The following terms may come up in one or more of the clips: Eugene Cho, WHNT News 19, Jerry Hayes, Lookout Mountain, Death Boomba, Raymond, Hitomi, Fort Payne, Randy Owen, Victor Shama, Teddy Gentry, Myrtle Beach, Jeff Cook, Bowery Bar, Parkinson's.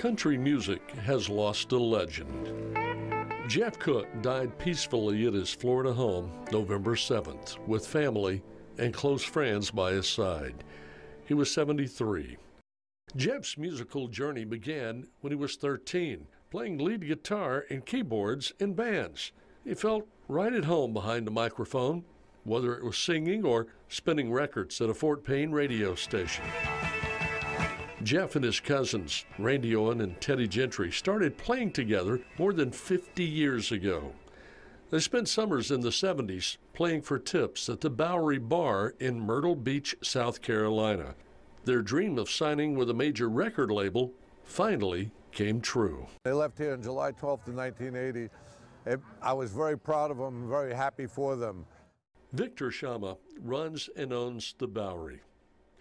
country music has lost a legend. Jeff Cook died peacefully at his Florida home November 7th with family and close friends by his side. He was 73. Jeff's musical journey began when he was 13, playing lead guitar and keyboards in bands. He felt right at home behind the microphone, whether it was singing or spinning records at a Fort Payne radio station. Jeff and his cousins, Randy Owen and Teddy Gentry, started playing together more than 50 years ago. They spent summers in the 70s playing for tips at the Bowery Bar in Myrtle Beach, South Carolina. Their dream of signing with a major record label finally came true. They left here on July 12th of 1980. I was very proud of them, very happy for them. Victor Shama runs and owns the Bowery.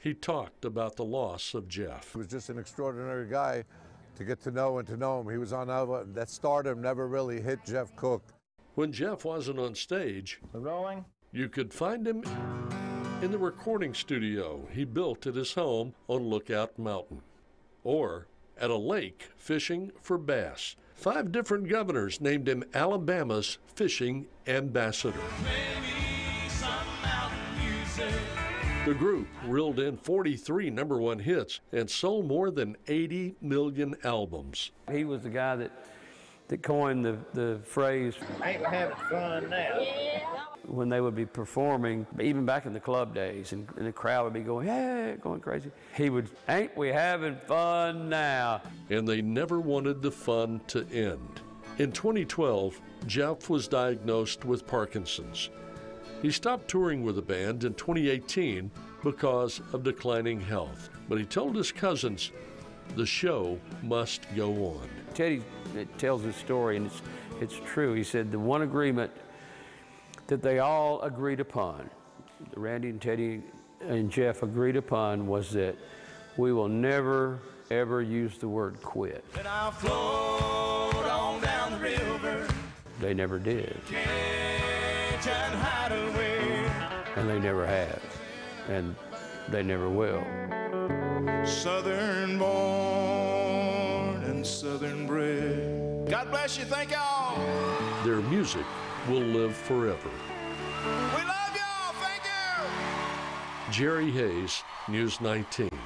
He talked about the loss of Jeff. He was just an extraordinary guy to get to know and to know him. He was on that stardom never really hit Jeff Cook. When Jeff wasn't on stage, rolling, you could find him in the recording studio he built at his home on Lookout Mountain, or at a lake fishing for bass. 5 different governors named him Alabama's fishing ambassador. Maybe some mountain music. The group reeled in 43 number-1 hits and sold more than 80 million albums. He was the guy that coined the phrase, "Ain't having fun now." When they would be performing, even back in the club days, and the crowd would be going, yeah, going crazy. He would, "Ain't we having fun now?" And they never wanted the fun to end. In 2012, Jeff was diagnosed with Parkinson's. He stopped touring with the band in 2018 because of declining health. But he told his cousins, the show must go on. Teddy tells his story, and it's true. He said the one agreement that they all agreed upon, Randy and Teddy and Jeff agreed upon, was that we will never, ever use the word quit. And I'll float on down the river. They never did. And they never have, and they never will. Southern born and Southern bred. God bless you, thank y'all. Their music will live forever. We love y'all, thank you. Jerry Hayes, News 19.